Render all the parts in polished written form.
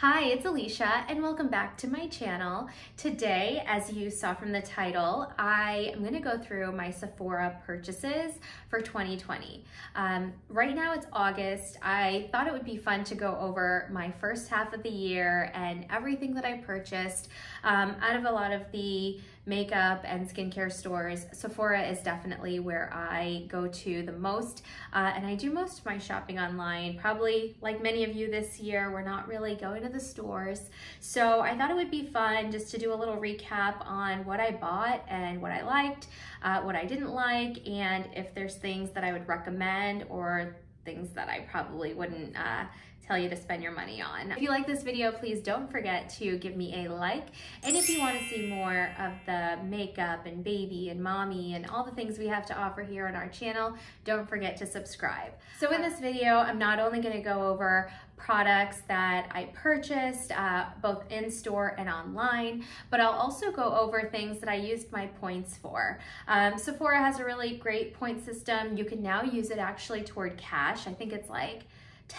Hi, it's Alicia and welcome back to my channel. Today, as you saw from the title, I am gonna go through my Sephora purchases for 2020. Right now it's August. I thought it would be fun to go over my first half of the year and everything that I purchased out of a lot of the makeup and skincare stores. Sephora is definitely where I go to the most, and I do most of my shopping online. Probably like many of you this year, we're not really going to the stores. So I thought it would be fun just to do a little recap on what I bought and what I liked, what I didn't like, and if there's things that I would recommend or things that I probably wouldn't tell you to spend your money on. If you like this video, please don't forget to give me a like. And if you want to see more of the makeup and baby and mommy and all the things we have to offer here on our channel, don't forget to subscribe. So in this video, I'm not only going to go over products that I purchased both in store and online, but I'll also go over things that I used my points for. Sephora has a really great point system. You can now use it actually toward cash. I think it's like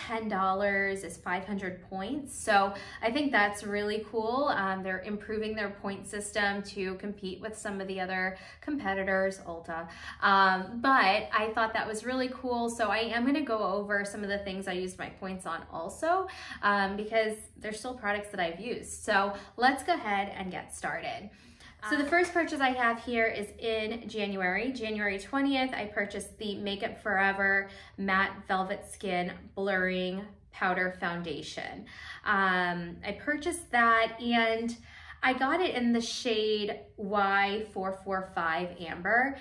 $10 is 500 points. So I think that's really cool. They're improving their point system to compete with some of the other competitors, Ulta. But I thought that was really cool. So I am gonna go over some of the things I used my points on also, because there's still products that I've used. So let's go ahead and get started. So the first purchase I have here is in January. January 20th, I purchased the Makeup Forever Matte Velvet Skin Blurring Powder Foundation. I purchased that and I got it in the shade Y445 Amber.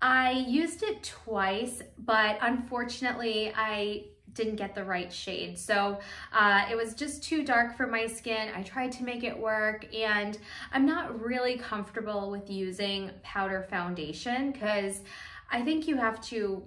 I used it twice, but unfortunately I didn't get the right shade. So it was just too dark for my skin. I tried to make it work and I'm not really comfortable with using powder foundation because I think you have to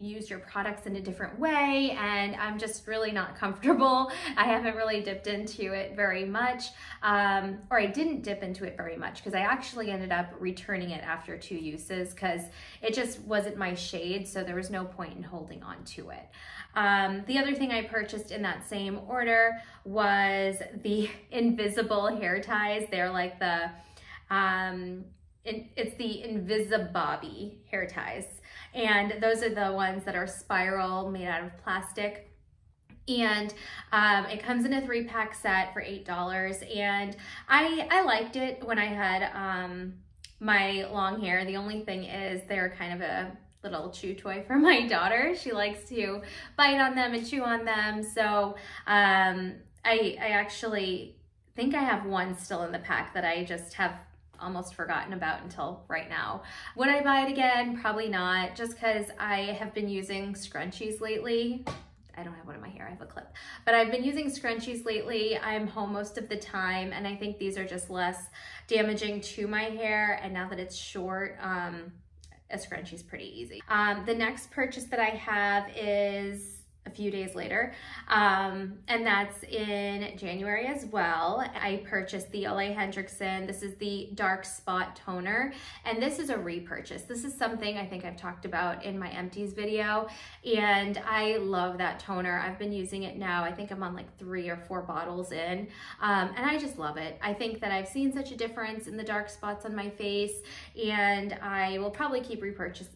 use your products in a different way and I'm just really not comfortable. I haven't really dipped into it very much, or I didn't dip into it very much because I actually ended up returning it after two uses because it just wasn't my shade, so there was no point in holding on to it. The other thing I purchased in that same order was the Invisible hair ties. They're like the, it's the Invisibobby hair ties. And those are the ones that are spiral, made out of plastic. And it comes in a 3-pack set for $8. And I liked it when I had my long hair. The only thing is they're kind of a little chew toy for my daughter. She likes to bite on them and chew on them. So I actually think I have one still in the pack that I just have almost forgotten about until right now. Would I buy it again? Probably not, just because I have been using scrunchies lately. I don't have one in my hair, I have a clip. But I've been using scrunchies lately. I'm home most of the time and I think these are just less damaging to my hair, and now that it's short, a scrunchie is pretty easy. The next purchase that I have is a few days later, and that's in January as well. I purchased the Ole Henriksen. This is the Dark Spot Toner, and this is a repurchase. This is something I think I've talked about in my empties video, and I love that toner. I've been using it now. I think I'm on like 3 or 4 bottles in, and I just love it. I think that I've seen such a difference in the dark spots on my face, and I will probably keep repurchasing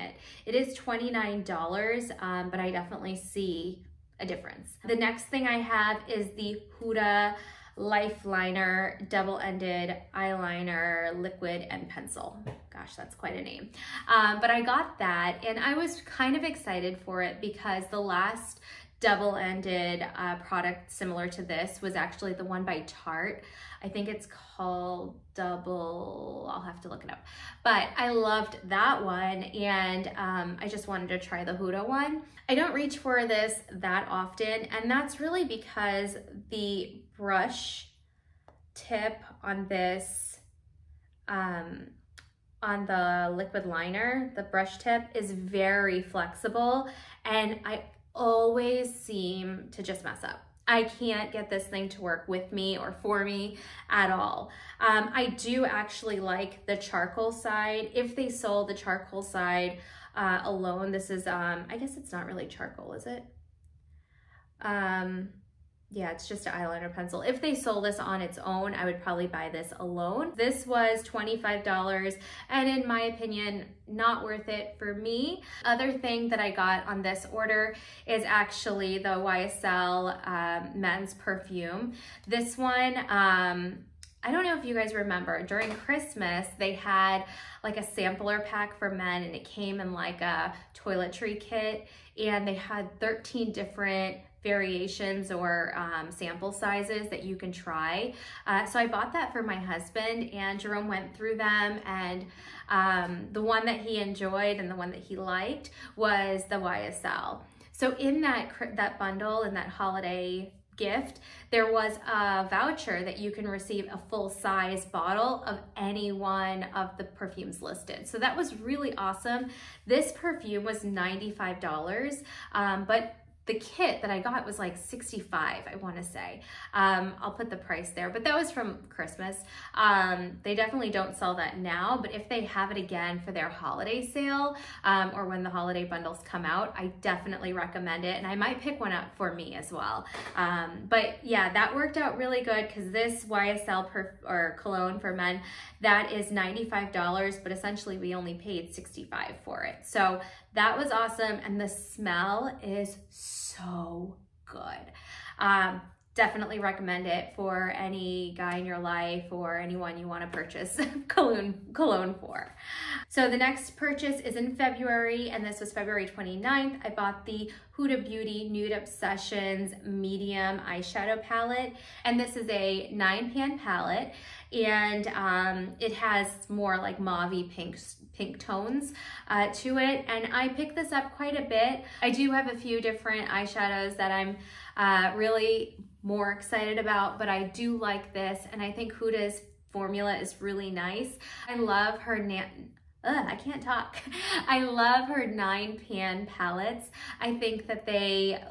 it. It is $29, but I definitely see a difference. The next thing I have is the Huda Lifeliner Double-Ended Eyeliner Liquid and Pencil. Gosh, that's quite a name. But I got that and I was kind of excited for it because the last double-ended product similar to this was actually the one by Tarte. I think it's called Double, I'll have to look it up. But I loved that one and I just wanted to try the Huda one. I don't reach for this that often, and that's really because the brush tip on this, on the liquid liner, the brush tip is very flexible and I always seem to just mess up. I can't get this thing to work with me or for me at all. I do actually like the charcoal side. If they sold the charcoal side alone, this is, I guess it's not really charcoal, is it? Yeah, it's just an eyeliner pencil. If they sold this on its own, I would probably buy this alone. This was $25 and in my opinion, not worth it for me. Other thing that I got on this order is actually the YSL men's perfume. This one, I don't know if you guys remember, during Christmas, they had like a sampler pack for men and it came in like a toiletry kit and they had 13 different variations or sample sizes that you can try. So I bought that for my husband and Jerome went through them and the one that he enjoyed and the one that he liked was the YSL. So in that bundle, in that holiday gift, there was a voucher that you can receive a full-size bottle of any one of the perfumes listed. So that was really awesome. This perfume was $95, but the kit that I got was like $65, I wanna say. I'll put the price there, but that was from Christmas. They definitely don't sell that now, but if they have it again for their holiday sale or when the holiday bundles come out, I definitely recommend it. And I might pick one up for me as well. But yeah, that worked out really good because this YSL or cologne for men, that is $95, but essentially we only paid $65 for it. So that was awesome. And the smell is so good. Definitely recommend it for any guy in your life or anyone you want to purchase cologne for. So the next purchase is in February, and this was February 29th. I bought the Huda Beauty Nude Obsessions Medium Eyeshadow Palette, and this is a 9-pan palette, and it has more like mauve-y pink tones to it, and I picked this up quite a bit. I do have a few different eyeshadows that I'm really more excited about, but I do like this, and I think Huda's formula is really nice. I love her I love her 9-pan palettes. I think that they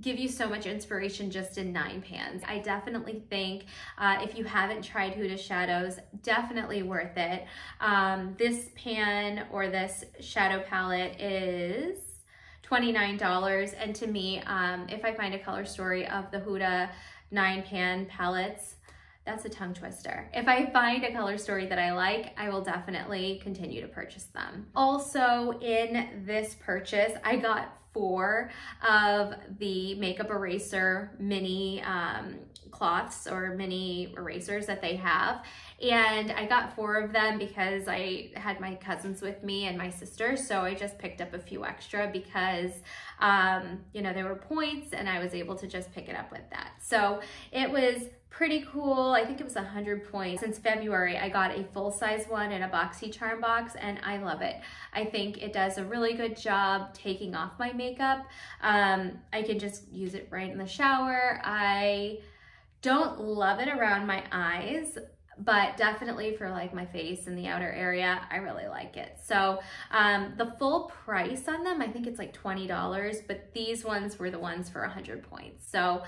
give you so much inspiration just in 9 pans. I definitely think if you haven't tried Huda Shadows, definitely worth it. This pan or this shadow palette is $29, and to me, if I find a color story of the Huda 9-pan palettes, that's a tongue twister. If I find a color story that I like, I will definitely continue to purchase them. Also in this purchase, I got 4 of the makeup eraser mini cloths or mini erasers that they have. And I got 4 of them because I had my cousins with me and my sister. So I just picked up a few extra because, you know, there were points and I was able to just pick it up with that. So it was pretty cool. I think it was 100 points. Since February, I got a full-size one in a BoxyCharm box, and I love it. I think it does a really good job taking off my makeup. I can just use it right in the shower. I don't love it around my eyes, but definitely for like my face and the outer area, I really like it. So the full price on them, I think it's like $20, but these ones were the ones for 100 points. So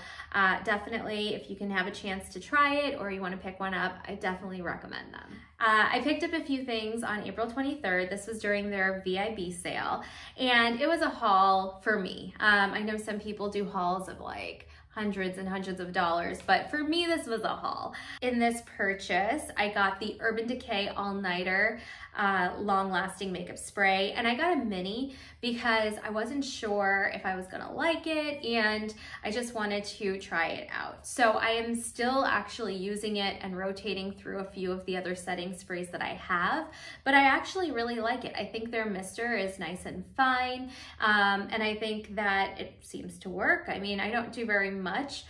definitely if you can have a chance to try it or you want to pick one up, I definitely recommend them. I picked up a few things on April 23rd. This was during their VIB sale, and it was a haul for me. I know some people do hauls of like hundreds and hundreds of dollars, but for me, this was a haul. In this purchase, I got the Urban Decay All-Nighter Long-Lasting Makeup Spray, and I got a mini because I wasn't sure if I was gonna like it, and I just wanted to try it out. So I am still actually using it and rotating through a few of the other setting sprays that I have, but I actually really like it. I think their mister is nice and fine, and I think that it seems to work. I mean, I don't do very much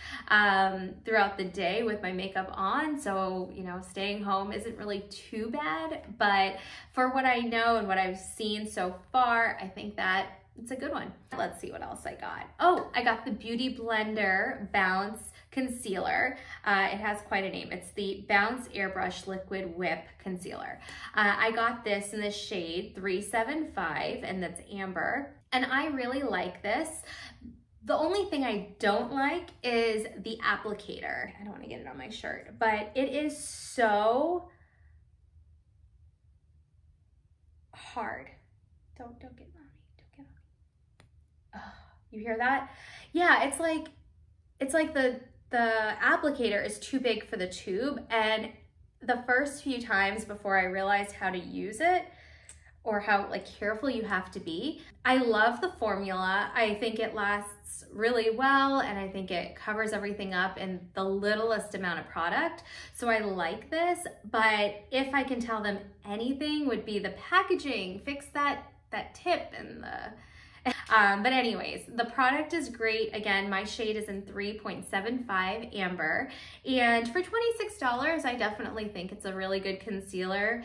throughout the day with my makeup on, so you know, staying home isn't really too bad, but for what I know and what I've seen so far, I think that it's a good one. Let's see what else I got. Oh, I got the Beauty Blender Bounce Concealer. It has quite a name. It's the Bounce Airbrush Liquid Whip Concealer. I got this in the shade 375, and that's amber, and I really like this. The only thing I don't like is the applicator. I don't want to get it on my shirt, but it is so hard. Don't get on me. Don't get on me. Oh, you hear that? Yeah, it's like it's like the applicator is too big for the tube, and the first few times before I realized how to use it or how like careful you have to be. I love the formula. I think it lasts really well, and I think it covers everything up in the littlest amount of product. So I like this, but if I can tell them anything, would be the packaging. Fix that tip and the, but anyways, the product is great. Again, my shade is in 3.75 Amber, and for $26, I definitely think it's a really good concealer.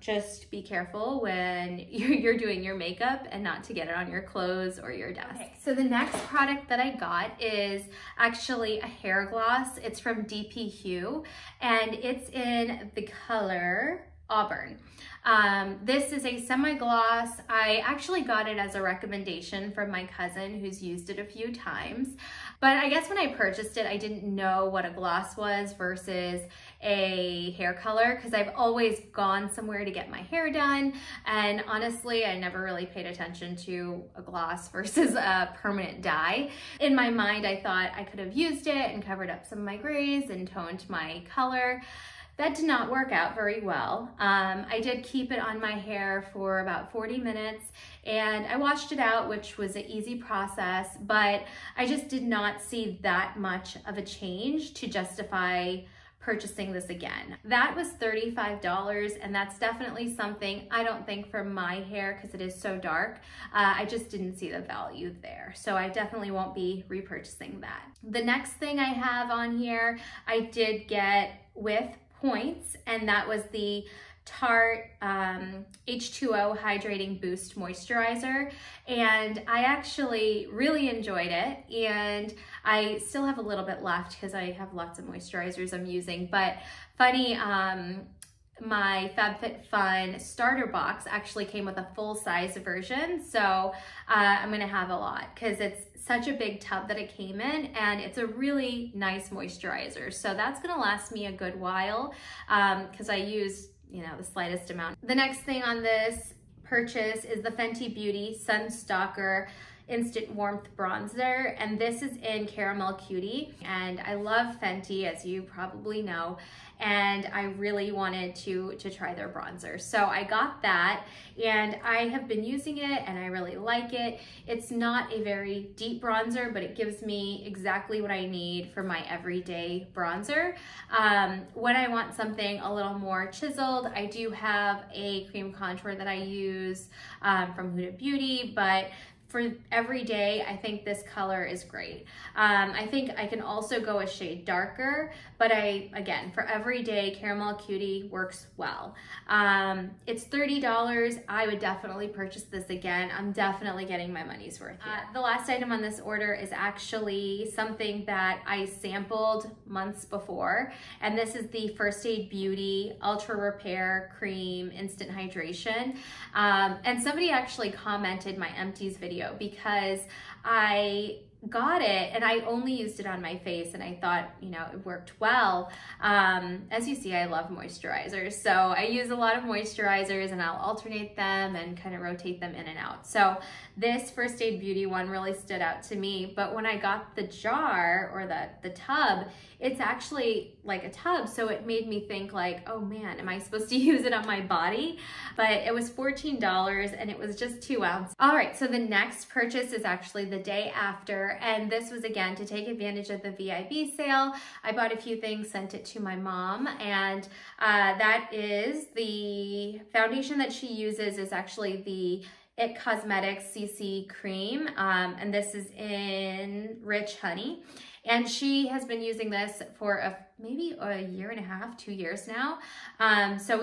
Just be careful when you're doing your makeup and not to get it on your clothes or your desk. Okay, so the next product that I got is actually a hair gloss. It's from DP Hue, and it's in the color Auburn. This is a semi-gloss. I actually got it as a recommendation from my cousin who's used it a few times, but I guess when I purchased it, I didn't know what a gloss was versus a hair color, because I've always gone somewhere to get my hair done, and honestly, I never really paid attention to a gloss versus a permanent dye. In my mind, I thought I could have used it and covered up some of my grays and toned my color. That did not work out very well. I did keep it on my hair for about 40 minutes and I washed it out, which was an easy process, but I just did not see that much of a change to justify purchasing this again. That was $35, and that's definitely something I don't think for my hair, because it is so dark, I just didn't see the value there. So I definitely won't be repurchasing that. The next thing I have on here, I did get with points, and that was the Tarte H2O Hydrating Boost Moisturizer, and I actually really enjoyed it, and I still have a little bit left because I have lots of moisturizers I'm using. But funny, my FabFitFun starter box actually came with a full-size version, so I'm gonna have a lot because it's such a big tub that it came in, and it's a really nice moisturizer. So that's gonna last me a good while because I use, you know, the slightest amount. The next thing on this purchase is the Fenty Beauty Sunstalker Instant Warmth Bronzer, and this is in Caramel Cutie, and I love Fenty, as you probably know, and I really wanted to try their bronzer. So I got that, and I have been using it, and I really like it. It's not a very deep bronzer, but it gives me exactly what I need for my everyday bronzer. When I want something a little more chiseled, I do have a cream contour that I use from Huda Beauty, but for every day, I think this color is great. I think I can also go a shade darker, but again, for every day, Caramel Cutie works well. It's $30. I would definitely purchase this again. I'm definitely getting my money's worth here. The last item on this order is actually something that I sampled months before, and this is the First Aid Beauty Ultra Repair Cream Instant Hydration. And somebody actually commented my empties video because I got it and I only used it on my face, and I thought, you know, it worked well. As you see, I love moisturizers, so I use a lot of moisturizers and I'll alternate them and kind of rotate them in and out. So this First Aid Beauty one really stood out to me, but when I got the jar or the tub, it's actually like a tub, so it made me think like, oh man, am I supposed to use it on my body? But it was $14 and it was just 2 ounces. All right, so the next purchase is actually the day after, and this was again to take advantage of the VIB sale. I bought a few things, sent it to my mom, and that is the foundation that she uses is actually the It Cosmetics CC Cream, and this is in Rich Honey. And she has been using this for maybe a year and a half, 2 years now. So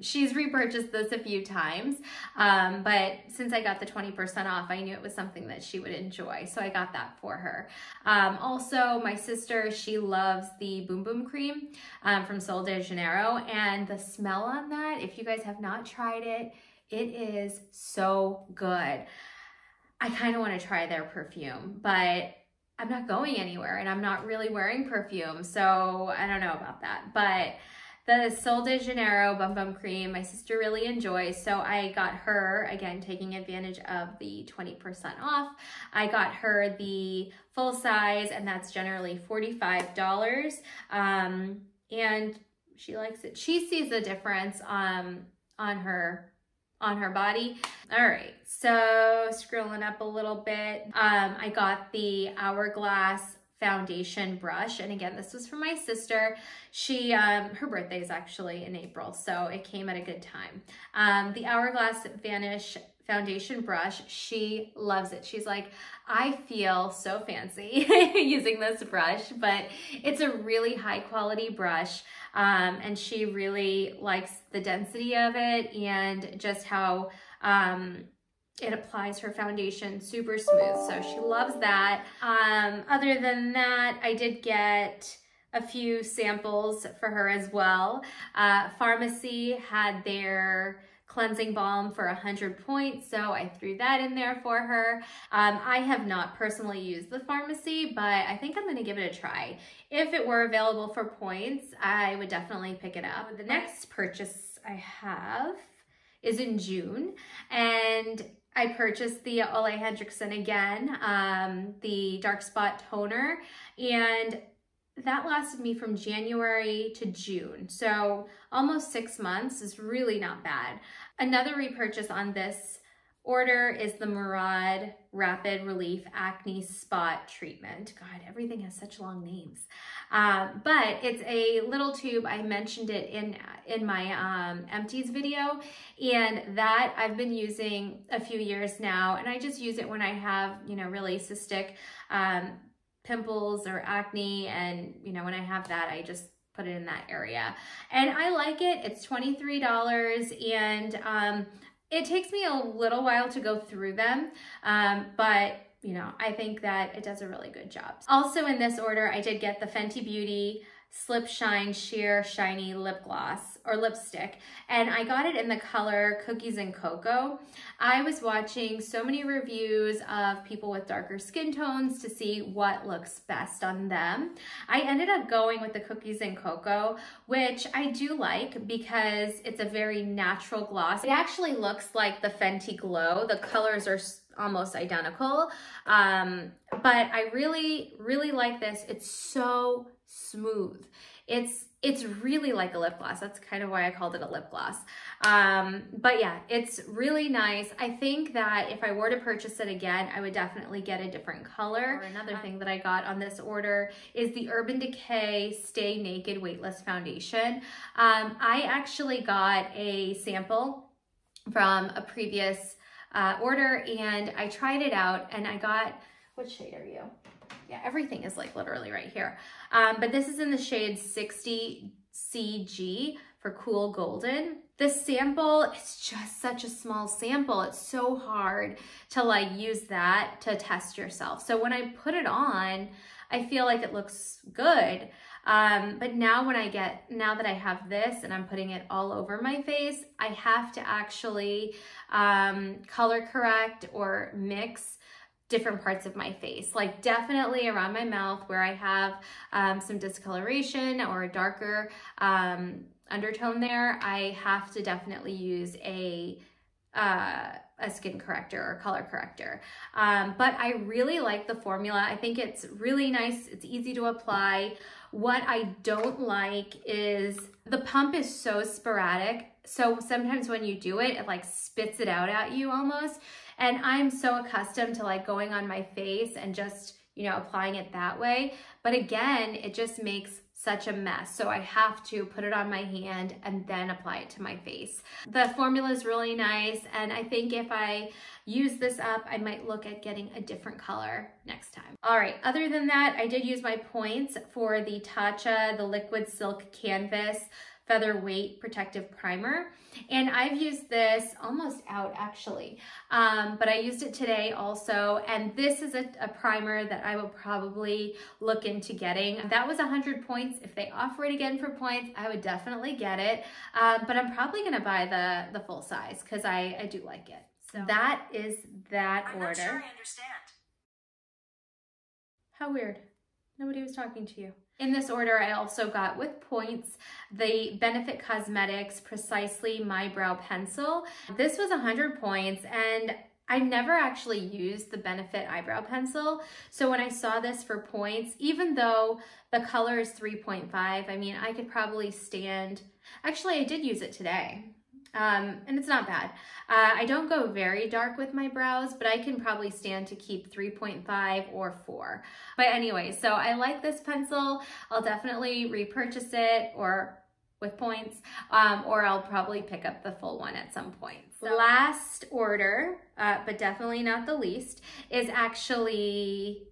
she's repurchased this a few times, but since I got the 20% off, I knew it was something that she would enjoy, so I got that for her. Also, my sister, she loves the Boom Boom Cream from Sol de Janeiro, and the smell on that, if you guys have not tried it, it is so good. I kind of want to try their perfume, but I'm not going anywhere, and I'm not really wearing perfume, so I don't know about that, but The Sol de Janeiro Bum Bum Cream, my sister really enjoys, so I got her, again, taking advantage of the 20% off. I got her the full size, and that's generally $45. And she likes it. She sees the difference on her body. All right, so scrolling up a little bit, I got the Hourglass foundation brush, and again, this was for my sister. She her birthday is actually in April, so it came at a good time. The Hourglass Vanish foundation brush, she loves it. She's like, I feel so fancy using this brush, but it's a really high quality brush, and she really likes the density of it and just how it applies her foundation super smooth, so she loves that. Other than that, I did get a few samples for her as well. Pharmacy had their cleansing balm for 100 points, so I threw that in there for her. I have not personally used the pharmacy, but I think I'm gonna give it a try. If it were available for points, I would definitely pick it up. The next purchase I have is in June, and I purchased the Ole Henriksen again, the Dark Spot Toner, and that lasted me from January to June, so almost 6 months is really not bad. Another repurchase on this order is the Murad Rapid Relief Acne Spot Treatment. God, everything has such long names. But it's a little tube. I mentioned it in my empties video, and that I've been using a few years now, and I just use it when I have, you know, really cystic pimples or acne, and you know, when I have that, I just put it in that area, and I like it. It's $23, and it takes me a little while to go through them, but you know, I think that it does a really good job. Also in this order, I did get the Fenty Beauty Slip Shine Sheer Shiny Lip Gloss or Lipstick, and I got it in the color Cookies and Cocoa. I was watching so many reviews of people with darker skin tones to see what looks best on them. I ended up going with the Cookies and Cocoa, which I do like because it's a very natural gloss. It actually looks like the Fenty Glow. The colors are almost identical, but I really like this. It's so smooth. It's really like a lip gloss. That's kind of why I called it a lip gloss. But yeah, it's really nice. I think that if I were to purchase it again, I would definitely get a different color. Another thing that I got on this order is the Urban Decay Stay Naked Weightless Foundation. I actually got a sample from a previous order, and I tried it out, and I got, what shade are you? Yeah, everything is like literally right here. But this is in the shade 60 CG for Cool Golden. This sample, it's just such a small sample. It's so hard to like use that to test yourself. So when I put it on, I feel like it looks good. But now now that I have this and I'm putting it all over my face, I have to actually color correct or mix different parts of my face, like definitely around my mouth where I have some discoloration or a darker undertone there. I have to definitely use a skin corrector or color corrector. But I really like the formula. I think it's really nice. It's easy to apply. What I don't like is the pump is so sporadic. So sometimes when you do it, it like spits it out at you almost. And I'm so accustomed to like going on my face and just, you know, applying it that way. But again, it just makes such a mess. So I have to put it on my hand and then apply it to my face. The formula is really nice. And I think if I use this up, I might look at getting a different color next time. All right, other than that, I did use my points for the Tatcha, the Liquid Silk Canvas Featherweight Protective Primer, and I've used this almost out actually, but I used it today also, and this is a primer that I will probably look into getting. That was 100 points. If they offer it again for points, I would definitely get it, but I'm probably gonna buy the full size because I do like it. So that is that order. I'm not sure I understand. How weird. Nobody was talking to you. In this order, I also got with points the Benefit Cosmetics Precisely My Brow Pencil. This was 100 points and I never actually used the Benefit eyebrow pencil. So when I saw this for points, even though the color is 3.5, I mean, I could probably stand, actually I did use it today. And it's not bad. I don't go very dark with my brows, but I can probably stand to keep 3.5 or 4. But anyway, so I like this pencil. I'll definitely repurchase it or with points, or I'll probably pick up the full one at some point. So last order, but definitely not the least, is actually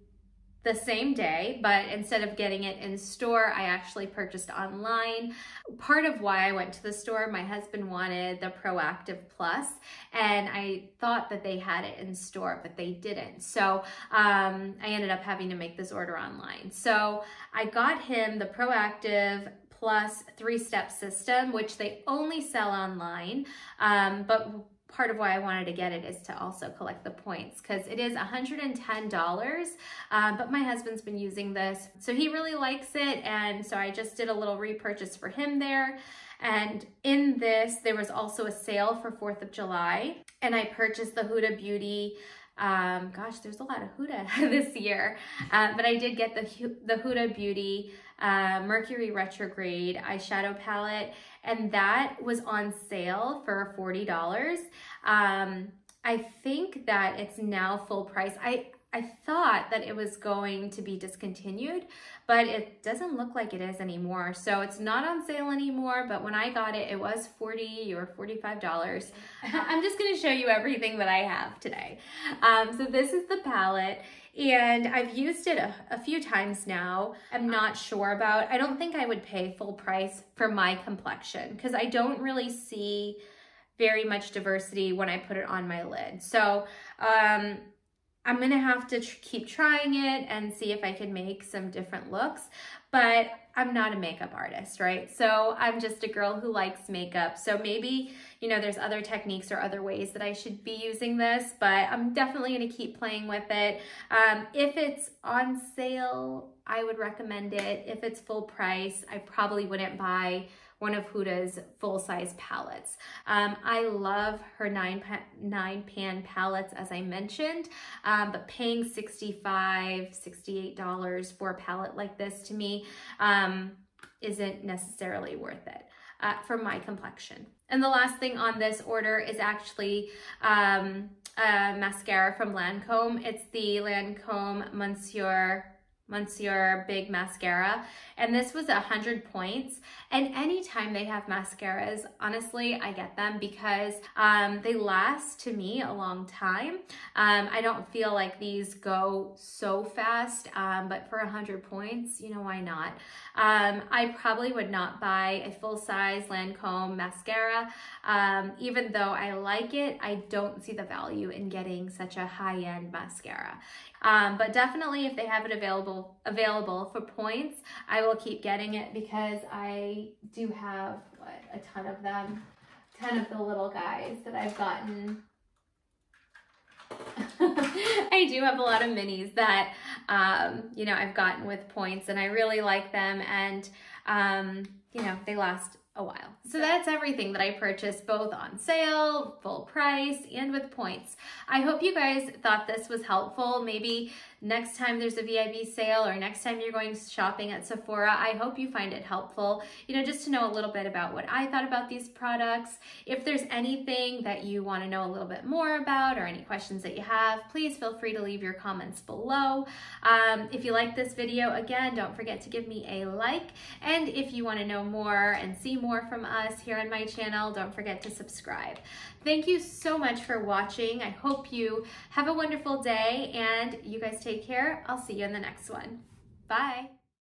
the same day, but instead of getting it in store, I actually purchased online. Part of why I went to the store, my husband wanted the Proactive Plus, and I thought that they had it in store, but they didn't. So I ended up having to make this order online. So I got him the Proactive Plus 3-step system, which they only sell online, but part of why I wanted to get it is to also collect the points because it is $110, but my husband's been using this. So he really likes it, and so I just did a little repurchase for him there. And in this, there was also a sale for 4th of July, and I purchased the Huda Beauty. Gosh, there's a lot of Huda this year, but I did get the Huda Beauty Mercury Retrograde eyeshadow palette, and that was on sale for $40. I think that it's now full price. I thought that it was going to be discontinued, but it doesn't look like it is anymore. So it's not on sale anymore, but when I got it, it was $40 or $45. I'm just gonna show you everything that I have today. So this is the palette, and I've used it a few times now. I'm not sure about, I don't think I would pay full price for my complexion because I don't really see very much diversity when I put it on my lid. So, I'm gonna have to keep trying it and see if I can make some different looks, but I'm not a makeup artist, right? So I'm just a girl who likes makeup. So maybe, you know, there's other techniques or other ways that I should be using this, but I'm definitely gonna keep playing with it. If it's on sale, I would recommend it. If it's full price, I probably wouldn't buy one of Huda's full-size palettes. I love her nine pan palettes, as I mentioned, but paying $65, $68 for a palette like this to me isn't necessarily worth it for my complexion. And the last thing on this order is actually a mascara from Lancôme. It's the Lancôme Monsieur Big Mascara, and this was 100 points. And anytime they have mascaras, honestly, I get them because they last to me a long time. I don't feel like these go so fast, but for 100 points, you know, why not? I probably would not buy a full-size Lancôme mascara. Even though I like it, I don't see the value in getting such a high-end mascara. But definitely if they have it available for points, I will keep getting it because I do have a ton of them, a ton of the little guys that I've gotten. I do have a lot of minis that, you know, I've gotten with points, and I really like them, and, you know, they last a while. So that's everything that I purchased, both on sale, full price, and with points. I hope you guys thought this was helpful. Maybe next time there's a VIB sale or next time you're going shopping at Sephora, I hope you find it helpful, you know, just to know a little bit about what I thought about these products. If there's anything that you want to know a little bit more about or any questions that you have, please feel free to leave your comments below. If you like this video, again, don't forget to give me a like. And if you want to know more and see more from us here on my channel, don't forget to subscribe. Thank you so much for watching. I hope you have a wonderful day, and you guys take care. I'll see you in the next one. Bye.